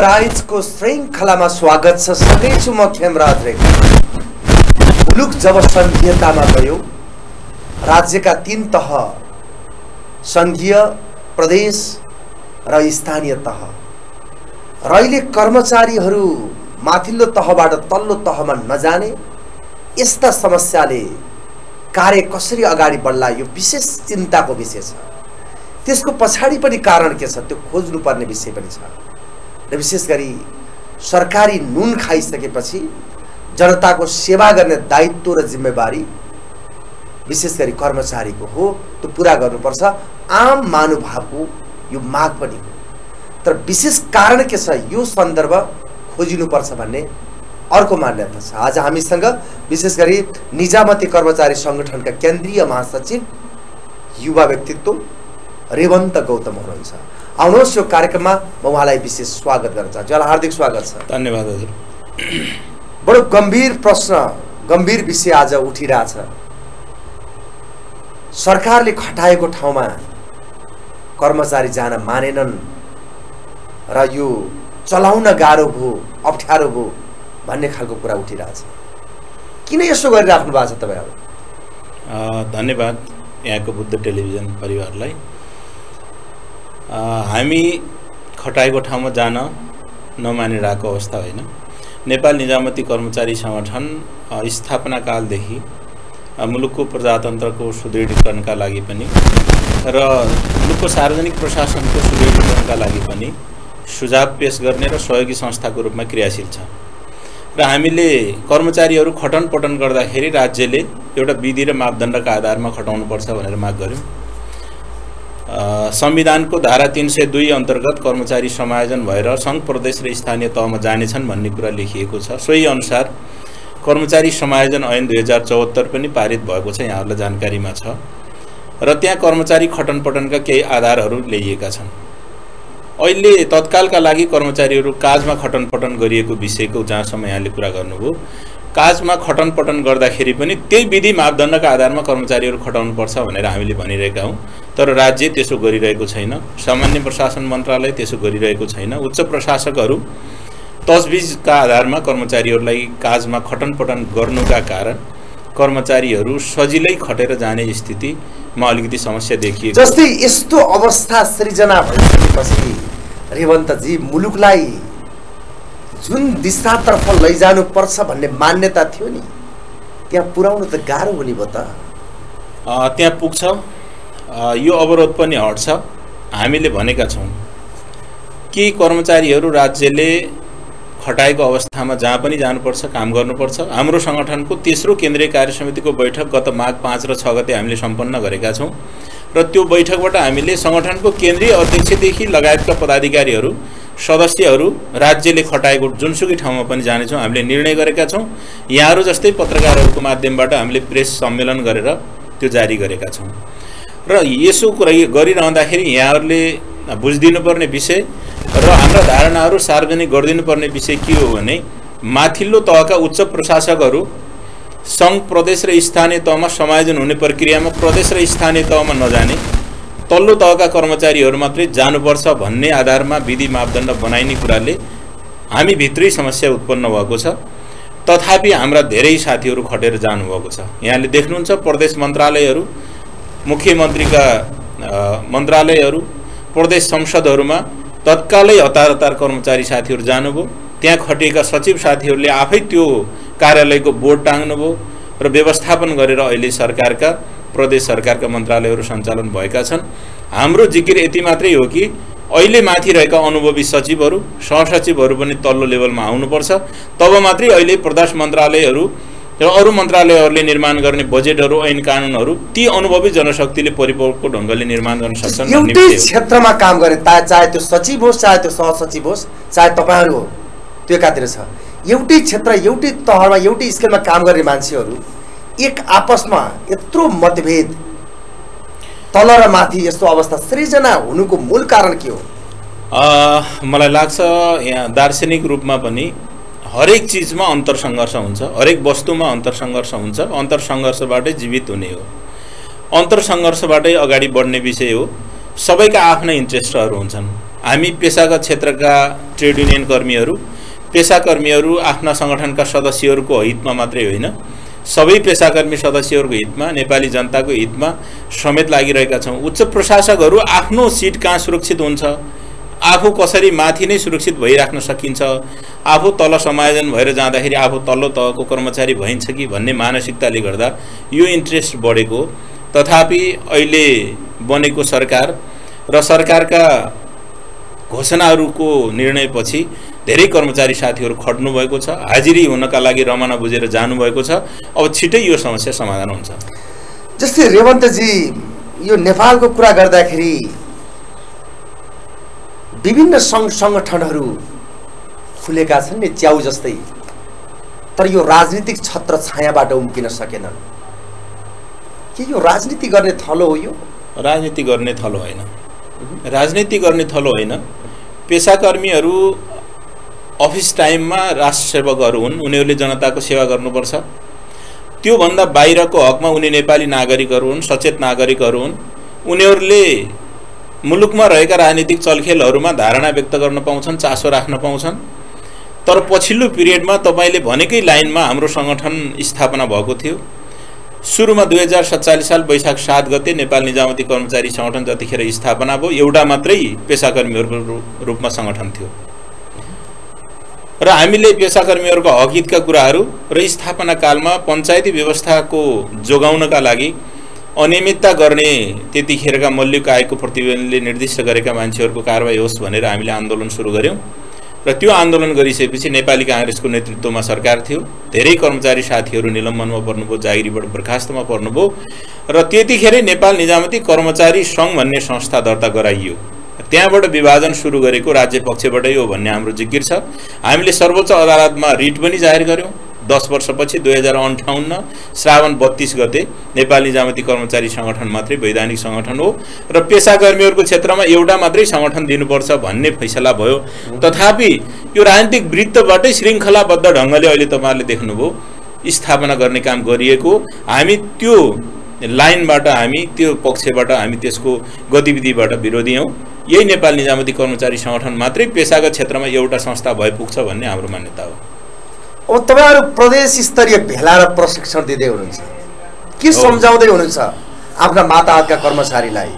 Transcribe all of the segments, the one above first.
Rights को श्रृंखला में स्वागत छ। सधैँ म खेमराज रेग्मी। मुलुक जब संघीयता में गयो, राज्य का तीन तह संघीय, प्रदेश र स्थानीय तह र अहिले कर्मचारीहरू माथिल्लो तहबाट तल्लो तहमा नजाने यस्ता समस्याले कार्य कसरी अगाडि बढ्ला यो विशेष चिन्ताको विषय छ। त्यसको पछाडी पनि कारण के छ त्यो खोज्नुपर्ने विषय पनि छ। र विशेष गरी सरकारी नुन खाइसकेपछि जनताको सेवा गर्ने दायित्व र जिम्मेवारी विशेष गरी कर्मचारीको हो, त्यो पूरा गर्नुपर्छ। आम मानुभावको यो माग पनि हो, तर विशेष कारण के छ यो सन्दर्भ खोजिनुपर्छ भन्ने अर्को मान्यता छ। आज हामीसँग विशेष गरी निजामती कर्मचारी संगठनका केन्द्रीय महासचिव युवा व्यक्तित्व रेवन्त गौतम हुनुहुन्छ। आउनुहोस्, यो कार्यक्रममा म उहाँलाई विशेष स्वागत गर्न चाहन्छु। हजुरलाई हार्दिक स्वागत छ। धन्यवाद हजुर। बडो गम्भीर प्रश्न, गम्भीर विषय आज उठिरहेछ। सरकारले खटाएको ठाउँमा कर्मचारी जान मानेनन् र यो चलाउन गाह्रो भयो, अप्ठ्यारो भयो भन्ने खालको कुरा उठिरहेछ। किन यसो गरिराख्नु भएको छ तपाईँ? अब धन्यवाद यहाँको बुद्ध टेलिभिजन परिवारलाई। हामी खटाएको ठाउँमा जान नमानिरहेको अवस्था होइन। नेपाल निजामती कर्मचारी संगठन स्थापना कालदेखि मुलुकको प्रजातन्त्रको सुदृढीकरणका लागि पनि र मुलुकको सार्वजनिक प्रशासनको सुदृढीकरणका लागि पनि सुझाव पेश गर्ने र सहयोगी संस्थाको रूपमा क्रियाशील छ। र हामीले कर्मचारीहरू खटनपटन गर्दाखेरि राज्यले एउटा विधि र मापदण्डका आधारमा खटाउनुपर्छ भनेर माग गर्यो। संविधानको धारा 302 अन्तर्गत कर्मचारी समायोजन भएर सङ्घ प्रदेश र स्थानीय तहमा जानेछन् भन्ने कुरा लेखिएको छ। सोही अनुसार कर्मचारी समायोजन ऐन 2074 पनि पारित भएको छ, यहाँहरूलाई जानकारीमा छ। र त्यहाँ कर्मचारी खटनपटनका केही आधारहरू ल्याइएका छन्। अहिले तत्कालका लागि कर्मचारीहरू काजमा खटनपटन गरिएको विषयको जहाँसम्म यहाँले कुरा गर्नुभयो, काजमा खटनपटन गर्दाखेरि पनि त्यही विधि मापदण्डका आधारमा कर्मचारीहरू खटाउनुपर्छ भनेर हामीले भनिरहेका हौँ, तर राज्य त्यसो गरिरहेको छैन। सामान्य प्रशासन मन्त्रालय त्यसो गरिरहेको छैन। उच्च प्रशासकहरू तजविजका आधारमा कर्मचारीहरूलाई काजमा खटनपटन गर्नुका कारण कर्मचारीहरू सजिलै खटेर जाने स्थितिमा अलिकति समस्या देखिए। जस्तै यस्तो अवस्था सृजना भएपछि रेवन्तजी, मुलुकलाई जुन दिशातर्फ लैजानुपर्छ भन्ने मान्यता थियो नि, त्यहाँ पुर्याउनु त गाह्रो हुने भयो। त त्यहाँ पुग्छ, यो अवरोध पनि हट्छ। हामीले भनेका छौँ कि कर्मचारीहरू राज्यले खटाएको अवस्थामा जहाँ पनि जानुपर्छ, काम गर्नुपर्छ। हाम्रो संगठनको तेस्रो केन्द्रीय कार्य समितिको बैठक गत माघ 5 र 6 गते हामीले सम्पन्न गरेका छौँ र त्यो बैठकबाट हामीले संगठनको केन्द्रीय अध्यक्षदेखि लगायतका पदाधिकारीहरू, सदस्यहरू राज्यले खटाएको जुनसुकै ठाउँमा पनि जानेछौँ, हामीले निर्णय गरेका छौँ। यहाँहरू जस्तै पत्रकारहरूको माध्यमबाट हामीले प्रेस सम्मेलन गरेर त्यो जारी गरेका छौँ। र यसो कुरा गरिरहँदाखेरि यहाँहरूले बुझिदिनुपर्ने विषय र हाम्रा धारणाहरू सार्वजनिक गरिदिनुपर्ने विषय के हो भने, माथिल्लो तहका उच्च प्रशासकहरू सङ्घ प्रदेश र स्थानीय तहमा समायोजन हुने प्रक्रियामा प्रदेश र स्थानीय तहमा नजाने, तल्लो तहका कर्मचारीहरू मात्रै जानुपर्छ भन्ने आधारमा विधि मापदण्ड बनाइने कुराले हामी भित्रै समस्या उत्पन्न भएको छ। तथापि हाम्रा धेरै साथीहरू खटेर जानुभएको छ। यहाँले देख्नुहुन्छ प्रदेश मन्त्रालयहरू, मुख्यमन्त्रीका मन्त्रालयहरू, प्रदेश संसदहरूमा तत्कालै हतार हतार कर्मचारी साथीहरू जानुभयो। त्यहाँ खटिएका सचिव साथीहरूले आफै त्यो कार्यालयको बोर्ड टाँग्नुभयो र व्यवस्थापन गरेर अहिले सरकारका, प्रदेश सरकारका मन्त्रालयहरू सञ्चालन भएका छन्। हाम्रो जिकिर यति मात्रै हो कि अहिले माथि रहेका अनुभवी सचिवहरू, सहसचिवहरू पनि तल्लो लेभलमा आउनुपर्छ। तब मात्रै अहिले प्रदेश मन्त्रालयहरू र अरू मन्त्रालयहरूले निर्माण गर्ने बजेटहरू, ऐन कानुनहरू ती अनुभवी जनशक्तिले परिपक्व ढङ्गले निर्माण गर्न सक्छन्। एउटै क्षेत्रमा काम गरे, चाहे त्यो सचिव होस्, चाहे त्यो सहसचिव होस्, चाहे तपाईँहरू हो, त्यो एकातिर छ। एउटै क्षेत्र, एउटै तहमा, एउटै स्केलमा काम गर्ने मान्छेहरू एक आपसमा यत्रो मतभेद, तल र माथि यस्तो अवस्था सृजना हुनुको मूल कारण के हो? मलाई लाग्छ यहाँ दार्शनिक रूपमा पनि हरेक चिजमा अन्तरसङ्घर्ष हुन्छ, हरेक वस्तुमा अन्तरसङ्घर्ष हुन्छ। अन्तरसङ्घर्षबाटै जीवित हुने हो, अन्तरसङ्घर्षबाटै अगाडि बढ्ने विषय हो। सबैका आफ्ना इन्ट्रेस्टहरू हुन्छन्, हामी पेशागत क्षेत्रका ट्रेड युनियन कर्मीहरू पेशाकर्मीहरू आफ्ना संगठनका सदस्यहरूको हितमा मात्रै होइन सबै पेशाकर्मी सदस्यहरूको हितमा नेपाली जनताको हितमा समेत लागिरहेका छौं। उच्च प्रशासकहरू आफ्नो सीट कहाँ सुरक्षित हुन्छ, आफू कसरी माथि नै सुरक्षित भइराख्न सकिन्छ, आफू तल समायोजन भएर जाँदाखेरि आफू तल्लो तहको कर्मचारी भइन्छ कि भन्ने मानसिकताले गर्दा यो इन्ट्रेस्ट बढेको। तथापि अहिले बनेको सरकार र सरकारका घोषणाहरूको निर्णयपछि धेरै कर्मचारी साथीहरू खड्नु भएको छ, हाजिरी हुनका लागि रमाना बुझेर जानु भएको छ। अब छिटै यो समस्या समाधान हुन्छ। जस्तै रेवन्तजी, यो नेपालको कुरा गर्दाखेरि विभिन्न संघ संगठनहरू खुलेका छन् नि च्याउ जस्तै, तर यो राजनीतिक छत्र छायाबाट उम्किन सकेनन् कि यो राजनीति गर्ने थलो हो? यो राजनीति गर्ने थलो होइन, राजनीति गर्ने थलो होइन। पेशाकर्मीहरू अफिस टाइममा राष्ट्र सेवकहरू हुन्, उनीहरूले जनताको सेवा गर्नुपर्छ। त्यो भन्दा बाहिरको हकमा उनी नेपाली नागरिकहरू हुन्, सचेत नागरिकहरू हुन्। उनीहरूले मुलुकमा रहेका राजनीतिक चलखेलहरूमा धारणा व्यक्त गर्न पाउँछन्, चासो राख्न पाउँछन्। तर पछिल्लो पिरियडमा तपाईले भनेकै लाइनमा हाम्रो संगठन स्थापना भएको थियो। सुरुमा 2047 साल वैशाख 7 गते नेपाल निजामती कर्मचारी संगठन जतिखेर स्थापना भयो, एउटा मात्रै पेशाकर्मीहरूको रूपमा संगठन थियो र हामीले पेशाकर्मीहरूको हकितका कुराहरू र स्थापना कालमा पञ्चायती व्यवस्थाको जोगाउनका लागि अनियमितता गर्ने त्यतिखेरका मौलिक आयोगको प्रतिवेदनले निर्दिष्ट गरेका मान्छेहरूको कारबाही होस् भनेर हामीले आन्दोलन सुरु गर्यौं र त्यो आन्दोलन गरिसकेपछि नेपाली कांग्रेसको नेतृत्वमा सरकार थियो। धेरै कर्मचारी साथीहरू निलम्बनमा पर्नुभयो, जागिरीबाट बर्खास्तमा पर्नुभयो र त्यतिखेरै नेपाल निजामती कर्मचारी संघ भन्ने संस्था दर्ता गराइयो। त्यहाँबाट विभाजन सुरु गरेको राज्य पक्षबाटै हो भन्ने हाम्रो जिकिर छ। हामीले सर्वोच्च अदालतमा रिट पनि जाहेर गर्यौं। 10 वर्षपछि 2058 श्रावण 32 गते नेपाल निजामती कर्मचारी संगठन मात्रै वैधानिक संगठन हो र पेशाकर्मीहरूको क्षेत्रमा एउटा मात्रै संगठन दिनुपर्छ भन्ने फैसला भयो। तथापि यो राजनीतिक वृत्तबाटै श्रृंखलाबद्ध ढंगले अहिले तपाईहरुले देख्नुभयो स्थापना गर्ने काम गरिएको। हामी त्यो लाइनबाट, हामी त्यो पक्षबाट, हामी त्यसको गतिविधिबाट विरोधी हौं। यही नेपाल निजामती कर्मचारी संगठन मात्रै पेशागत क्षेत्रमा एउटा संस्था भइपुग्छ भन्ने हाम्रो मान्यता हो। अब तपाईहरु प्रदेश स्तरीय भेला र प्रशिक्षण दिदै हुनुहुन्छ, के सम्झाउँदै हुनुहुन्छ आफ्ना माताहतका कर्मचारीलाई?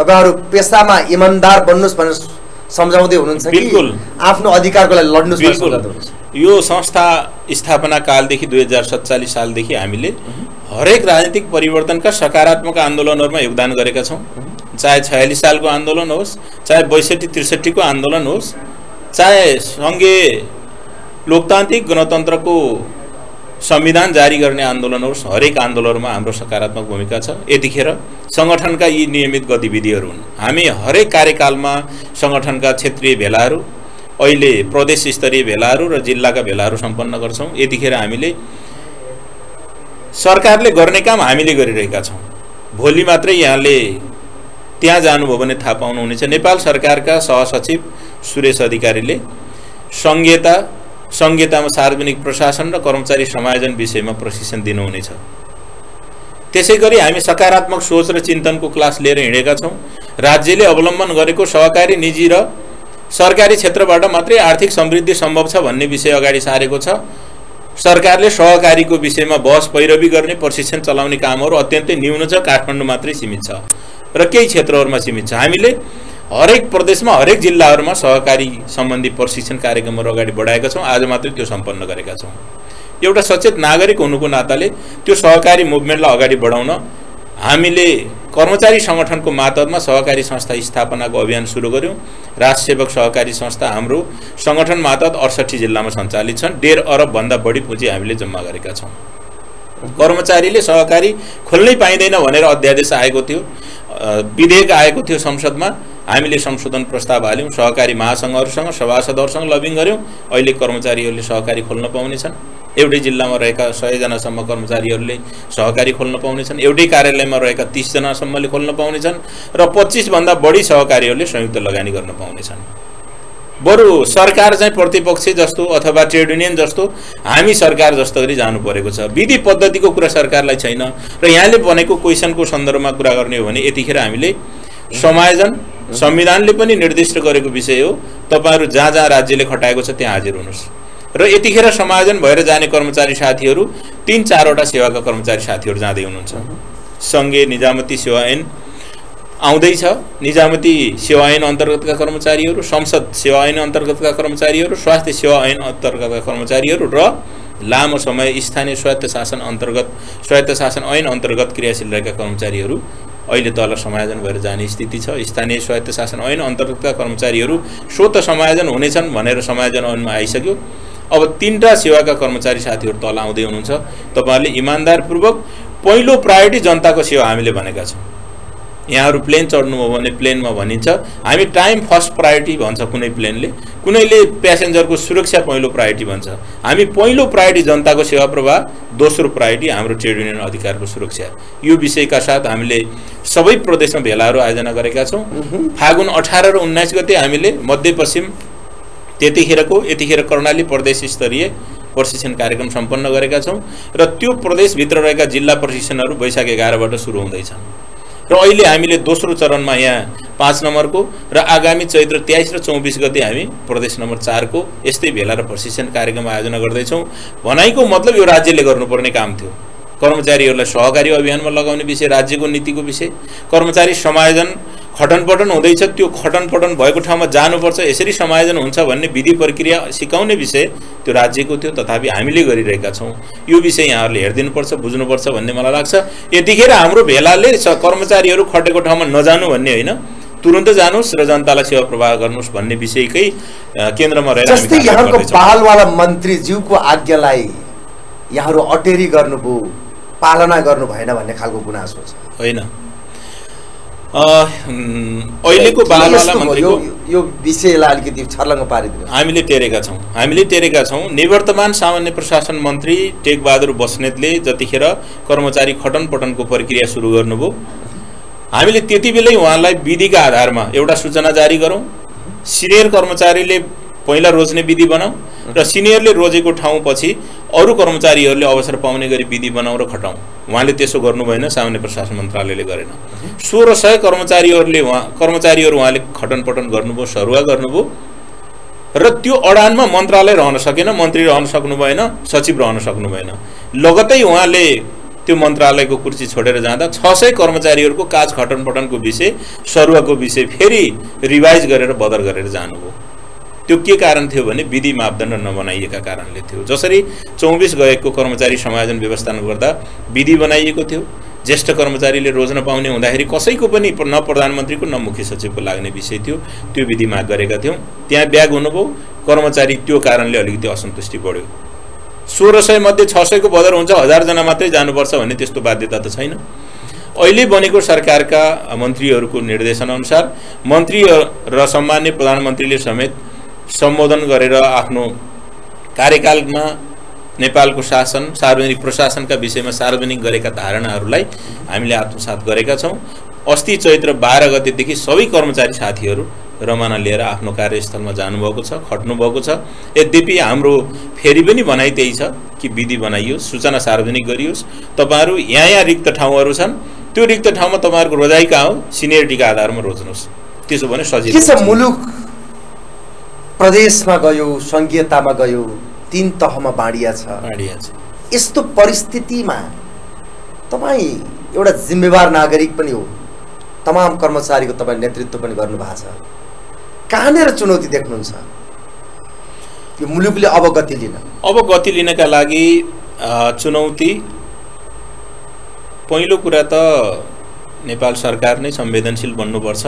तपाईहरु पेशामा इमानदार बन्नुस् भनेर सम्झाउँदै हुनुहुन्छ कि आफ्नो अधिकारको लागि लड्नुस् भनेर सम्झाउँदै? यो संस्था स्थापना कालदेखि 2047 सालदेखि हामीले हरेक राजनीतिक परिवर्तनका सकारात्मक आन्दोलनहरुमा योगदान गरेका छौं। चाहे 46 सालको आन्दोलन होस्, चाहे 62-63 को आन्दोलन होस्, चाहे सँगै लोकतान्त्रिक गणतन्त्रको संविधान जारी गर्ने आन्दोलन होस्, हरेक आन्दोलनमा हाम्रो सकारात्मक भूमिका छ। यतिखेर संगठनका यी नियमित गतिविधिहरू हुन्। हामी हरेक कार्यकालमा संगठनका क्षेत्रीय भेलाहरू, अहिले प्रदेश स्तरीय भेलाहरू र जिल्लाका भेलाहरू सम्पन्न गर्छौं। यतिखेर हामीले सरकारले गर्ने काम हामीले गरिरहेका छौं। भोलि मात्रै यहाँले त्यहाँ जानुभयो भने थाहा पाउनुहुनेछ, नेपाल सरकारका सहसचिव सुरेश अधिकारीले संहितामा सार्वजनिक प्रशासन र कर्मचारी समायोजन विषयमा प्रशिक्षण दिनुहुनेछ। त्यसैगरी हामी सकारात्मक सोच र चिन्तनको क्लास लिएर हिँडेका छौं। राज्यले अवलम्बन गरेको सहकारी, निजी र सरकारी क्षेत्रबाट मात्रै आर्थिक समृद्धि सम्भव छ भन्ने विषय अगाडि सारेको छ। सरकारले सहकारीको विषयमा बहस पैरवी गर्ने, प्रशिक्षण चलाउने कामहरू अत्यन्तै न्यून छ, काठमाडौँ मात्रै सीमित छ र केही क्षेत्रहरूमा सीमित छ। हामीले हरेक प्रदेशमा, हरेक जिल्लाहरूमा सहकारी सम्बन्धी प्रशिक्षण कार्यक्रमहरू अगाडि बढाएका छौं। आज मात्रै त्यो सम्पन्न गरेका छौं। एउटा सचेत नागरिक हुनुको नाताले त्यो सहकारी मुभमेन्टलाई अगाडि बढाउन हामीले कर्मचारी संगठनको मातहतमा सहकारी संस्था स्थापनाको अभियान सुरु गर्यौं। राष्ट्र सेवक सहकारी संस्था हाम्रो संगठन मातहत 68 जिल्लामा सञ्चालित छन्। 1.5 अरब भन्दा बढी पुँजी हामीले जम्मा गरेका छौं। कर्मचारीले सहकारी खोल्नै पाइँदैन भनेर अध्यादेश आएको थियो, विधेयक आएको थियो संसदमा। हामीले संशोधन प्रस्ताव हाल्यौं, सहकारी महासंघहरुसँग, सभासदहरुसँग लबिङ गर्यौं। अहिले कर्मचारीहरूले सहकारी खोल्न पाउनेछन्। एउटै जिल्लामा रहेका 100 जनासम्म कर्मचारीहरूले सहकारी खोल्न पाउनेछन्। एउटै कार्यालयमा रहेका 30 जनासम्मले खोल्न पाउनेछन् र 25 भन्दा बढी सहकारीहरूले संयुक्त लगानी गर्न पाउनेछन्। बरु सरकार चाहिँ प्रतिपक्ष जस्तो अथवा ट्रेड युनियन जस्तो हामी सरकार जस्तो गरी जानु परेको छ। विधि पद्धतिको कुरा सरकारलाई छैन र यहाँले भनेको क्वेशनको सन्दर्भमा कुरा गर्ने हो भने यतिखेर हामीले समायोजन संविधानले पनि निर्दिष्ट गरेको विषय हो। तपाईहरु जहाँ जहाँ राज्यले खटाएको छ त्यहाँ हाजिर हुनुस् र यतिखेर समायोजन भएर जाने कर्मचारी साथीहरु 3-4 वटा सेवाका कर्मचारी साथीहरु जाँदै हुनुहुन्छ। संघीय निजामती सेवा ऐन आउँदै छ, निजामती सेवा ऐन अन्तर्गतका कर्मचारीहरु, संसद सेवा ऐन अन्तर्गतका कर्मचारीहरु, स्वास्थ्य सेवा ऐन अन्तर्गतका कर्मचारीहरु र लामो समय स्थानीय स्वायत्त शासन ऐन अन्तर्गत क्रियाशील रहेका कर्मचारीहरु अहिले तल समायोजन भएर जाने स्थिति छ। स्थानीय स्वायत्त शासन ऐन अन्तर्गतका कर्मचारीहरु स्वत समायोजन हुनेछन् भनेर समायोजन ऐनमा आइसक्यो। अब 3 वटा सेवाका कर्मचारी साथीहरु तल आउँदै हुनुहुन्छ। तपाईहरुले इमानदारपूर्वक पहिलो प्रायोरिटी जनताको सेवा हामीले भनेका छौं। यहाँहरु प्लेन चढ्नुभयो भने प्लेनमा भनिन्छ हामी टाइम फर्स्ट प्रायोरिटी भन्छ, कुनै प्लेनले कुनैले प्यासेन्जरको सुरक्षा पहिलो प्रायोरिटी भन्छ। हामी पहिलो प्रायोरिटी जनताको सेवा प्रवाह, दोस्रो प्रायोरिटी हाम्रो ट्रेड युनियन अधिकारको सुरक्षा। यो विषयका साथ हामीले सबै प्रदेशमा भेलाहरु आयोजना गरेका छौं। फागुन 18 र 19 गते हामीले मध्यपश्चिम त्यतिखेर कर्णाली प्रदेश स्तरीय प्रशिक्षण कार्यक्रम सम्पन्न गरेका छौं र त्यो प्रदेश भित्र रहेका जिल्ला प्रशिक्षणहरु वैशाख 11 बाट सुरु हुँदैछन् र अहिले हामीले दोस्रो चरणमा यहाँ 5 नम्बरको र आगामी चैत्र 23 र 24 गते हामी प्रदेश नम्बर 4 को यस्तै भेला र प्रशिक्षण कार्यक्रम आयोजना गर्दै छौं। भनाइको मतलब यो राज्यले गर्नुपर्ने काम थियो। कर्मचारीहरूलाई सहकारी अभियानमा लगाउने विषय राज्यको नीतिको विषय, कर्मचारी समायोजन खटनपटन हुँदैछ त्यो खटनपटन भएको ठाउँमा जानुपर्छ, यसरी समायोजन हुन्छ भन्ने विधि प्रक्रिया सिकाउने विषय त्यो राज्यको थियो, तथापि हामीले गरिरहेका छौं। यो विषय यहाँहरुले हेर्दिनुपर्छ, बुझ्नुपर्छ भन्ने मलाई लाग्छ। यतिखेर हाम्रो भेलाले कर्मचारीहरु खटेको ठाउँमा नजानु भन्ने होइन, तुरुन्त जानुस् र जनतालाई सेवा प्रवाह गर्नुस् भन्ने विषयकै केन्द्रमा रहेर जस्तै यहाँको पहलवाला मन्त्रीज्यूको आज्ञालाई यहाँहरु अटेरी गर्नुभयो, पालना गर्नु भएन भन्ने खालको गुनासो छ हैन। अहिलेको बालवाला मन्त्रीको यो विषयलाई अलिकति छर्लङ्ग पारिदिनु हामीले टेरेका छौं। निवर्तमान सामान्य प्रशासन मन्त्री टेकबहादुर बस्नेतले जतिखेर कर्मचारी खटनपटनको प्रक्रिया सुरु गर्नुभयो, हामीले त्यतिबेलै उहाँलाई विधिका आधारमा एउटा सूचना जारी गरौं। सिनियर कर्मचारीले पहिला रोज्ने विधि बनाऊ र सिनियरले रोजेको ठाउँ पछि अरू कर्मचारीहरूले अवसर पाउने गरी विधि बनाऊ र खटाऊ। उहाँले त्यसो गर्नु भएन, सामान्य प्रशासन मन्त्रालयले गरेन। 1600 कर्मचारीहरू उहाँले खटनपटन गर्नुभयो, सरुवा गर्नुभयो र त्यो अडानमा मन्त्रालय रहन सकेन, मन्त्री रहन सक्नु भएन, सचिव रहन सक्नु भएन। लगत्तै उहाँले त्यो मन्त्रालयको कुर्सी छोडेर जाँदा 600 कर्मचारीहरूको काज खटनपटनको विषय, सरुवाको विषय फेरि रिभाइज गरेर बदर गरेर जानुभयो। त्यो के कारण थियो भने विधि मापदण्ड नबनाइएका कारणले थियो। जसरी 24 गएको कर्मचारी समायोजन व्यवस्थान गर्दा विधि बनाइएको थियो, ज्येष्ठ कर्मचारीले रोज्न पाउने हुँदाखेरि कसैको पनि न प्रधानमन्त्रीको न मुख्य सचिवको लाग्ने विषय थियो, त्यो विधि माग गरेका थियौं। त्यहाँ ब्याग हुनुभयो, कर्मचारी त्यो कारणले अलिकति असन्तुष्टि बढ्यो। 1600 मध्ये 600 को बदर हुन्छ, 1000 जना मात्रै जानुपर्छ भन्ने त्यस्तो बाध्यता त छैन। अहिले बनेको सरकारका मन्त्रीहरूको निर्देशन अनुसार मन्त्री र सम्माननीय प्रधानमन्त्रीले समेत सम्बोधन गरेर आफ्नो कार्यकालमा नेपालको शासन सार्वजनिक प्रशासनका विषयमा सार्वजनिक गरेका धारणाहरूलाई हामीले आत्मसात गरेका छौं। अस्ति चैत्र 12 गतेदेखि सबै कर्मचारी साथीहरू रमाना लिएर आफ्नो कार्यस्थलमा जानुभएको छ, खट्नुभएको छ। यद्यपि हाम्रो फेरि पनि भनाइ त्यही छ कि विधि बनाइयोस्, सूचना सार्वजनिक गरियोस्। तपाईहरु यहाँ रिक्त ठाउँहरू छन्, त्यो रिक्त ठाउँमा तपाईहरुको रोजाइ कहाँ हो, सिनियरिटीका आधारमा रोज्नुहोस्। त्यसो भने सजिलो के छ। मुलुक प्रदेशमा गयो, संघीयतामा गयो, 3 तहमा बाँडिया छ। यस्तो परिस्थितिमा तपाई एउटा जिम्मेवार नागरिक पनि हो, तमाम कर्मचारीको तपाई नेतृत्व पनि गर्नु भएको छ। कहाँनेर चुनौती देख्नुहुन्छ यो मुलुकले अब गति लिनका लागि? चुनौती पहिलो कुरा त नेपाल सरकार नै संवेदनशील बन्नुपर्छ।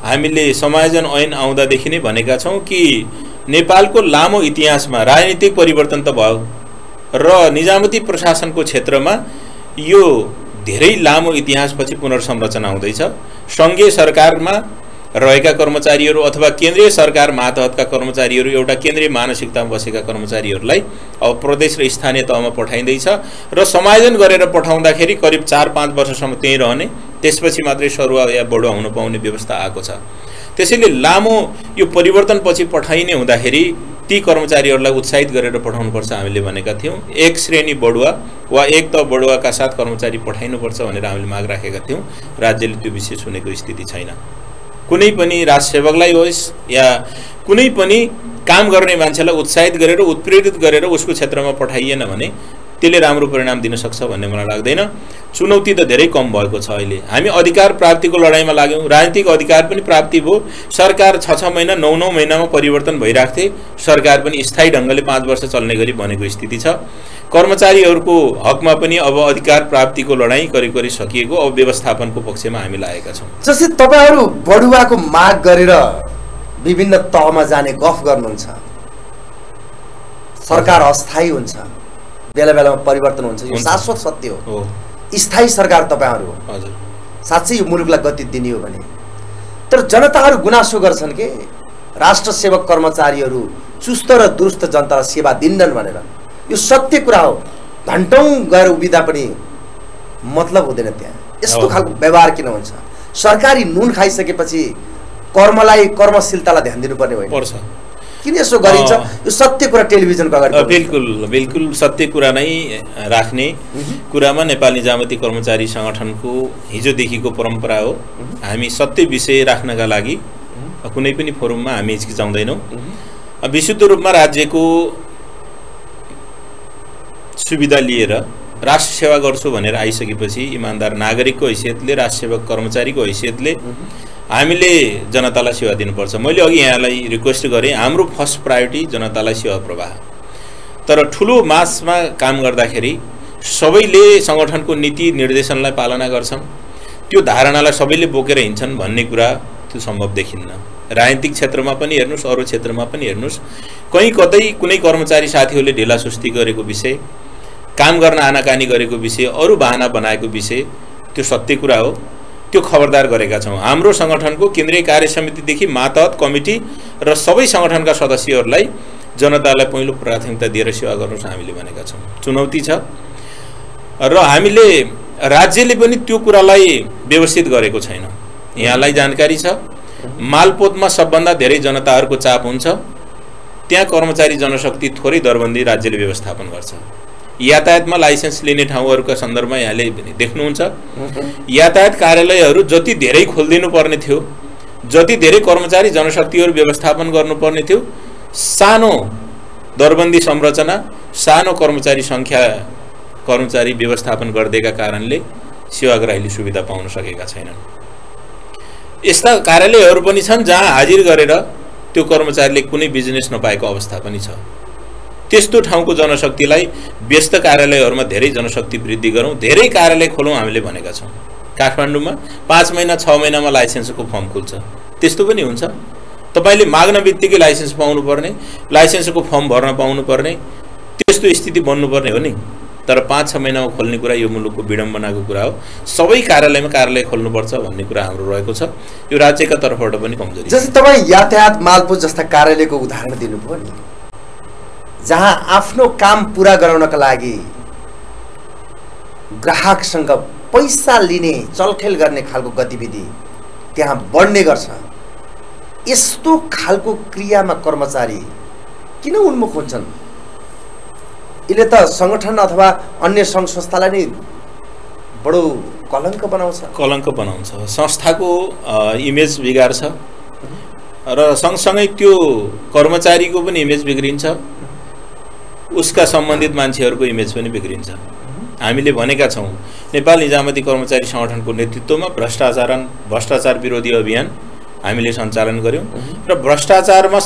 हामीले समायोजन ऐन आउँदादेखि नै भनेका छौं कि नेपालको लामो इतिहासमा राजनीतिक परिवर्तन त भयो र निजामती प्रशासनको क्षेत्रमा यो धेरै लामो इतिहासपछि पुनर्संरचना हुँदैछ। संघीय सरकारमा रहेका कर्मचारीहरू अथवा केन्द्रीय सरकार मातहतका कर्मचारीहरू एउटा केन्द्रीय मानसिकतामा बसेका कर्मचारीहरूलाई अब प्रदेश र स्थानीय तहमा पठाइँदैछ र समायोजन गरेर पठाउँदाखेरि करिब 4-5 वर्षसम्म त्यही रहने, त्यसपछि मात्रै सरुवा या बढुवा हुन पाउने व्यवस्था आएको छ। त्यसैले लामो यो परिवर्तनपछि पठाइने हुँदाखेरि ती कर्मचारीहरूलाई उत्साहित गरेर पठाउनुपर्छ हामीले भनेका थियौं। 1 श्रेणी बढुवा वा 1 तह बढुवाका साथ कर्मचारी पठाइनुपर्छ भनेर हामीले माग राखेका थियौं। राज्यले त्यो विषय सुनेको स्थिति छैन। कुनै पनि राजसेवकलाई होस् या कुनै पनि काम गर्ने मान्छेलाई उत्साहित गरेर उत्प्रेरित गरेर उसको क्षेत्रमा पठाइएन भने त्यसले राम्रो परिणाम दिन सक्छ भन्ने मलाई लाग्दैन। चुनौती त धेरै कम भएको छ। अहिले हामी अधिकार प्राप्तिको लडाईमा लाग्यौं, राजनीतिक अधिकार पनि प्राप्ति भयो। सरकार 6-6 महिना 9-9 महिनामा परिवर्तन भइराख्थे, सरकार पनि स्थायी ढंगले 5 वर्ष चल्ने गरी बनेको स्थिति छ। कर्मचारीहरुको हकमा पनि अब अधिकार प्राप्तिको लडाई करिकरी सकिएको, अब व्यवस्थापनको पक्षमा हामी लागेका छौं। जसले तपाईहरु बडुवाको माग गरेर विभिन्न तहमा जाने गफ गर्नुहुन्छ, सरकार अस्थायी हुन्छ, बेला बेलामा परिवर्तन हुन्छ, यो शाश्वत सत्य हो। स्थायी सरकार तपाईहरु हो, हजुर साच्चै यो मुलुकलाई गति दिने हो भने। तर जनताहरु गुनासो गर्छन् के राष्ट्र सेवक कर्मचारीहरु चुस्त र दुरुस्त जनतालाई सेवा दिन्नन् भनेर। यो सत्य कुरा हो। घण्टौं गएर उभिदा पनि मतलब हुँदैन त्यहाँ। यस्तो खालको व्यवहार किन हुन्छ? सरकारी नुन खाइसकेपछि कर्मलाई कर्मशीलतालाई ध्यान दिनुपर्ने होइन पर्छ। किन यसो गरिन्छ? यो सत्य कुरा टेलिभिजनको अगाडि बिल्कुल बिल्कुल सत्य कुरा नै राख्ने कुरामा नेपाली जामती कर्मचारी संगठनको हिजोदेखिको परम्परा हो। हामी सत्य विषय राख्नका लागि कुनै पनि फोरममा हामी हिचकिचाउँदैनौं। विशुद्ध रूपमा राज्यको सुविधा लिएर राष्ट्र सेवा गर्छु भनेर आइसकेपछि इमानदार नागरिकको हैसियतले, राष्ट्र सेवक कर्मचारीको हैसियतले हामीले जनतालाई सेवा दिनुपर्छ। मैले अघि यहाँलाई रिक्वेस्ट गरे, हाम्रो फर्स्ट प्रायोरिटी जनतालाई सेवा प्रवाह। तर ठूलो मासमा काम गर्दाखेरि सबैले संगठनको नीति निर्देशनलाई पालना गर्छन्, त्यो धारणालाई सबैले बोकेर हिँड्छन् भन्ने कुरा त्यो सम्भव देखिन्न। राजनीतिक क्षेत्रमा पनि हेर्नुस्, अरू क्षेत्रमा पनि हेर्नुस्, कहीं कतै कुनै कर्मचारी साथीहरूले ढिलासुस्ती गरेको विषय, काम गर्न आनाकानी गरेको विषय, अरू बहाना बनाएको विषय, त्यो सत्य कुरा हो। त्यो खबरदार गरेका छौं। हाम्रो संगठनको केन्द्रीय कार्य समितिदेखि मातहत कमिटी र सबै संगठनका सदस्यहरूलाई जनतालाई पहिलो प्राथमिकता दिएर सेवा गर्नुस् हामीले भनेका छौं। चुनौती छ र हामीले राज्यले पनि त्यो कुरालाई व्यवस्थित गरेको छैन। यहाँलाई जानकारी छ, मालपोतमा सबभन्दा धेरै जनताहरुको चाप हुन्छ, त्यहाँ कर्मचारी जनशक्ति थोरै दरबन्दी राज्यले व्यवस्थापन गर्छ। यातायातमा लाइसेन्स लिने ठाउँहरुका सन्दर्भमा यहाँले देख्नुहुन्छ, यातायात कार्यालयहरु जति धेरै खोल्दिनु पर्ने थियो, जति धेरै कर्मचारी जनशक्तिहरु व्यवस्थापन गर्नुपर्ने थियो, सानो दरबन्दी संरचना, सानो कर्मचारी संख्या, कर्मचारी व्यवस्थापन गर्दैका कारणले सेवाग्राहीले सुविधा पाउन सकेका छैनन्। यस्ता कार्यालयहरु पनि छन् जहाँ हाजिर गरेर त्यो कर्मचारीले कुनै बिजनेस नपाएको अवस्था पनि छ। त्यस्तो ठाउँको जनशक्तिलाई व्यस्त कार्यालयहरुमा धेरै जनशक्ति वृद्धि गरौं, धेरै कार्यालय खोलौं हामीले भनेका छौं। काठमाडौँमा 5 महिना 6 महिनामा लाइसेन्सको फर्म खुल्छ, त्यस्तो पनि हुन्छ। तपाईले माग्न बित्तिकै लाइसेन्स पाउनु पर्ने, लाइसेन्सको फर्म भर्न पाउनु पर्ने, त्यस्तो स्थिति बन्नु पर्ने हो नि। तर 5-6 महिनामा खोल्ने कुरा यो मुलुकको विडम्बनाको कुरा हो। सबै कार्यालयमा कार्यालय खोल्नु पर्छ भन्ने कुरा हाम्रो रहेको छ। यो राज्यका तर्फबाट पनि कमजोरी छ। जस्तै तपाई यातायात मालपोत जस्ता कार्यालयको उदाहरण दिनुभयो नि, जहाँ आफ्नो काम पूरा गराउनका लागि ग्राहकसँग पैसा लिने चलखेल गर्ने खालको गतिविधि त्यहाँ बढ्ने गर्छ। यस्तो खालको क्रियामा कर्मचारी किन उन्मुख हुन्छन्? यसले त संगठन अथवा अन्य संघ संस्थालाई नै बडो कलंक बनाउँछ। संस्थाको इमेज बिगार्छ र सँगसँगै त्यो कर्मचारीको पनि इमेज बिग्रिन्छ, उसका सम्बन्धित मान्छेहरुको इमेज पनि बिग्रिन्छ। हामीले भनेका छौं, नेपाल निजामती कर्मचारी संगठनको नेतृत्वमा भ्रष्टाचार विरोधी अभियान हामीले सञ्चालन गर्यौं र भ्रष्टाचारमा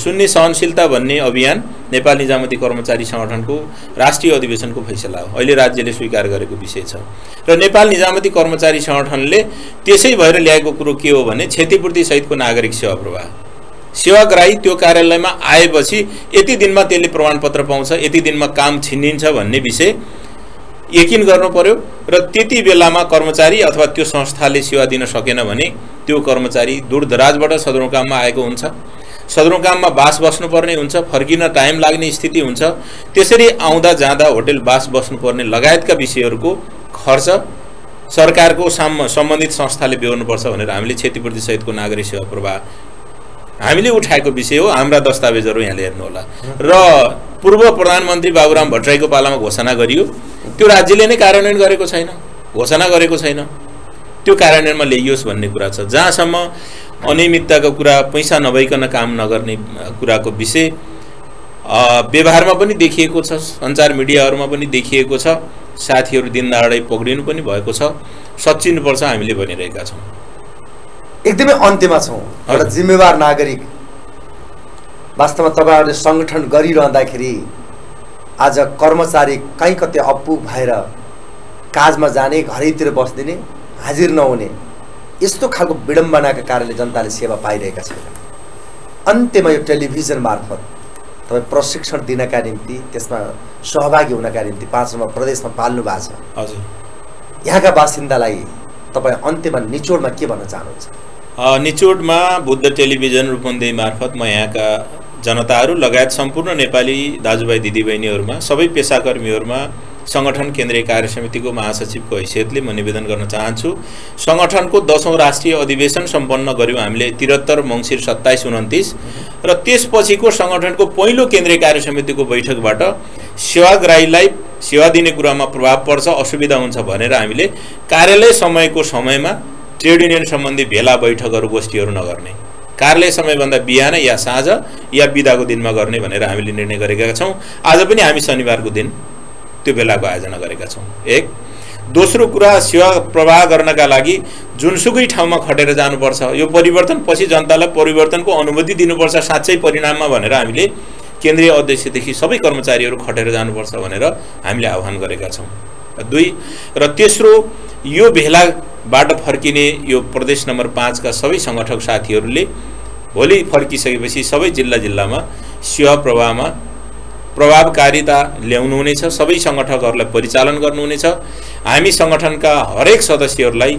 शून्य सहनशीलता भन्ने अभियान नेपाल निजामती कर्मचारी संगठनको राष्ट्रिय अधिवेशनको फैसला हो, अहिले राज्यले स्वीकार गरेको विषय छ। र नेपाल निजामती कर्मचारी संगठनले त्यसै भएर ल्याएको कुरो के हो भने क्षतिपूर्ति सहितको नागरिक सेवा प्रवाह। सेवाग्राही त्यो कार्यालयमा आएपछि यति दिनमा त्यसले प्रमाणपत्र पाउँछ, यति दिनमा काम छिनिन्छ भन्ने विषय यकिन गर्नु पर्यो र त्यति बेलामा कर्मचारी अथवा त्यो संस्थाले सेवा दिन सकेन भने त्यो कर्मचारी दूरदराजबाट सदरमुकाममा आएको हुन्छ, सदरमुकाममा बास बस्नुपर्ने हुन्छ, फर्किन टाइम लाग्ने स्थिति हुन्छ। त्यसरी आउँदा जाँदा होटल बास बस्नुपर्ने लगायतका विषयहरुको खर्च सरकारको सम्बन्धित संस्थाले बेहोर्नुपर्छ भनेर हामीले क्षतिपूर्ति सहितको नागरिक सेवा प्रवाह हामीले उठाएको विषय हो। हाम्रा दस्तावेजहरु यहाँले हेर्नु होला र पूर्व प्रधानमन्त्री बाबुराम भट्टराईको पालामा घोषणा गरियो, त्यो राज्यले नै कार्यान्वयन गरेको छैन, घोषणा गरेको छैन। त्यो कार्यान्वयनमा ल्याइयोस् भन्ने कुरा छ। जहाँसम्म अनियमितताको कुरा पैसा नभइकन काम नगर्ने कुराको विषय व्यवहारमा पनि देखिएको छ, सञ्चार मिडियाहरुमा पनि देखिएको छ, साथीहरु दिनदाडै पक्रिनु पनि भएको छ, सच्चिनुपर्छ हामीले भनिरहेका छौं। एकदमै अन्त्यमा छौं। एउटा जिम्मेवार नागरिक वास्तवमा तपाईहरुले संगठन गरिरहँदाखेरि आज कर्मचारी कहीं कतै अपुग भएर काजमा जाने, घरैतिर बस्दिने, हाजिर नहुने, यस्तो खालको विडम्बनाका कारणले जनताले सेवा पाइरहेका छैनन्। अन्त्यमा यो टेलिभिजन मार्फत तपाई प्रशिक्षण दिनका निम्ति, त्यसमा सहभागी हुनका निम्ति पाँचौं प्रदेशमा पाल्नु भएको छ। हजुर, यहाँका बासिन्दालाई तपाई अन्त्यमा निचोडमा के भन्न चाहनुहुन्छ? निचोडमा बुद्ध टेलिभिजन रुपन्देही मार्फत म यहाँका जनताहरु लगायत सम्पूर्ण नेपाली दाजुभाइ दिदीबहिनीहरुमा, सबै पेशाकर्मीहरुमा संगठन केन्द्रीय कार्य समितिको महासचिवको हैसियतले म निवेदन गर्न चाहन्छु। संगठनको 10औं राष्ट्रिय अधिवेशन सम्पन्न गर्यौं हामीले 73 मंसिर 27-29 र त्यसपछिको संगठनको पहिलो केन्द्रीय कार्य समितिको बैठकबाट सेवाग्राहीलाई सेवा दिने कुरामा प्रभाव पर्छ, असुविधा हुन्छ भनेर हामीले कार्यालय समयको समयमा ट्रेड युनियन सम्बन्धी भेला बैठकहरु गोष्ठीहरु नगर्ने, कार्यालय समयभन्दा बिहान या साँझ या बिदाको दिनमा गर्ने भनेर हामीले निर्णय गरेका छौं। आज पनि हामी शनिबारको दिन त्यो बेलाको आयोजना गरेका छौं। एक दोस्रो कुरा, सेवा प्रवाह गर्नका लागि जुनसुकै ठाउँमा खटेर जानुपर्छ, यो परिवर्तनपछि जनतालाई परिवर्तनको अनुभूति दिनुपर्छ साच्चै परिणाममा भनेर हामीले केन्द्रीय अध्यक्षदेखि सबै कर्मचारीहरू खटेर जानुपर्छ भनेर हामीले आह्वान गरेका छौं। दुई र तेस्रो, यो भेलाबाट फर्किने यो प्रदेश नम्बर 5 का सबै संगठक साथीहरूले भोलि फर्किसकेपछि सबै जिल्लामा सेवा प्रवाहमा प्रभावकारिता ल्याउनु हुनेछ, सबै संगठकहरुलाई परिचालन गर्नु हुनेछ। हामी संगठनका हरेक सदस्यहरुलाई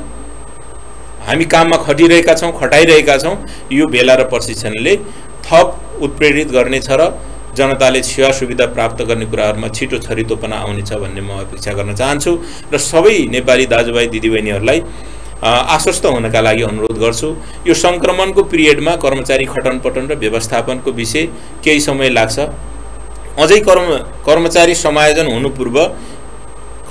हामी काममा खटाइरहेका छौं। यो भेला र प्रशिक्षणले थप उत्प्रेरित गर्नेछ र जनताले सेवा सुविधा प्राप्त गर्ने कुराहरुमा छिटो छरितोपना आउनेछ भन्ने म अपेक्षा गर्न चाहन्छु र सबै नेपाली दाजुभाइ दिदीबहिनीहरुलाई आश्वस्त हुनका लागि अनुरोध गर्छु। यो संक्रमणको पिरियडमा कर्मचारी खटनपटन र व्यवस्थापनको विषय केही समय लाग्छ। अझै कर्मचारी समायोजन हुनु पूर्व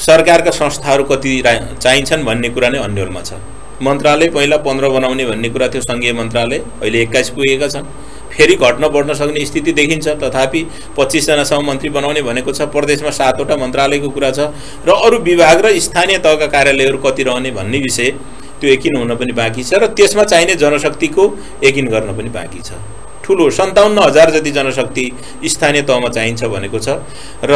सरकारका संस्थाहरु कति चाहिन्छन् भन्ने कुरा नै अन्यलमा छ। मन्त्रालय पहिला 15 बनाउने भन्ने कुरा थियो, संघीय मन्त्रालय अहिले 21 पुगेका छन्। फेरि घट्न बढ्न सक्ने स्थिति देखिन्छ, तथापि 25 जना सहमन्त्री बनाउने भनेको छ। प्रदेशमा 7वटा मन्त्रालयको कुरा छ र अरु विभाग र स्थानीय तहका कार्यालयहरु कति रहने भन्ने विषय त्यो एकिन हुन पनि बाँकी छ र त्यसमा चाहिने जनशक्तिको एकिन गर्न पनि बाँकी छ। ठूलो 57,000 जति जनशक्ति स्थानीय तहमा चाहिन्छ भनेको छ र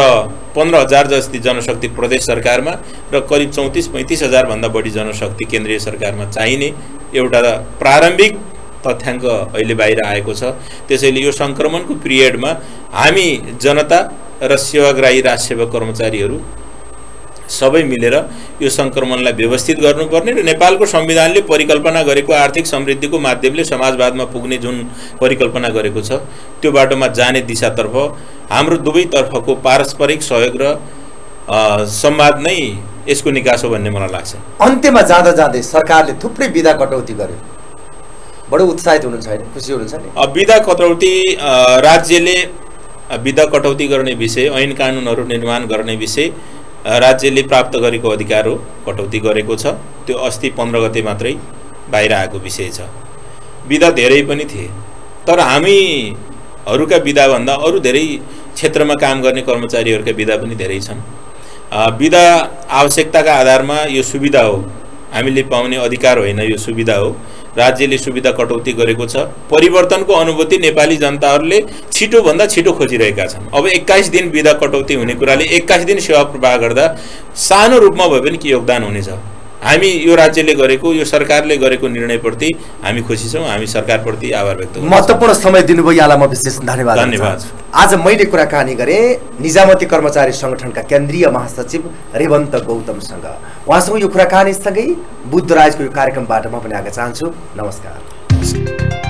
15,000 जति जनशक्ति प्रदेश सरकारमा र करिब 34-35,000 भन्दा बढी जनशक्ति केन्द्रीय सरकारमा चाहिने एउटा प्रारम्भिक तथ्याङ्क अहिले बाहिर आएको छ। त्यसैले यो संक्रमणको पिरियडमा हामी जनता र सेवाग्राही राजसेवक कर्मचारीहरू सबै मिलेर यो संक्रमणलाई व्यवस्थित गर्नुपर्ने र नेपालको संविधानले परिकल्पना गरेको आर्थिक समृद्धिको माध्यमले समाजवादमा पुग्ने जुन परिकल्पना गरेको छ त्यो बाटोमा जाने दिशातर्फ हाम्रो दुवैतर्फको पारस्परिक सहयोग र संवाद नै यसको निकास हो भन्ने मलाई लाग्छ। अन्त्यमा जाँदा जाँदै सरकारले थुप्रै बिदा कटौती गर्यो, बडो उत्साहित हुनुहुन्छ हैन, खुसी हुनुहुन्छ नि? बिदा कटौती, राज्यले बिदा कटौती गर्ने विषय, ऐन कानुनहरु निर्माण गर्ने विषय राज्यले प्राप्त गरेको अधिकार हो, कटौती गरेको छ। त्यो अस्ति 15 गते मात्रै बाहिर आएको विषय छ। बिदा धेरै पनि थिए, तर हामीहरुका बिदा भन्दा अरु धेरै क्षेत्रमा काम गर्ने कर्मचारीहरुका बिदा पनि धेरै छन्। बिदा आवश्यकताका आधारमा यो सुविधा हो, हामीले पाउने अधिकार होइन, यो सुविधा हो। राज्यले सुविधा कटौती गरेको छ। परिवर्तनको अनुभूति नेपाली जनताहरुले छिटो भन्दा छिटो खोजिरहेका छन्। अब 21 दिन बिदा कटौती हुने कुराले 21 दिन सेवा प्रवाह गर्दा सानो रूपमा भए पनि के योगदान हुनेछ। हामी यो राज्यले गरेको, यो सरकारले गरेको निर्णयप्रति हामी खुसी छौं। हामी सरकारप्रति आभार व्यक्त गर्छौं। महत्त्वपूर्ण समय दिनुभयो, यहाँलाई म विशेष धन्यवाद। आज मैले कुराकानी गरे निजामती कर्मचारी संगठनका केन्द्रीय महासचिव रेवन्त गौतमसँग। उहाँसँग यो कुराकानी सँगै बुद्ध राजको यो कार्यक्रमबाट म पनि आग्रह चाहन्छु। नमस्कार।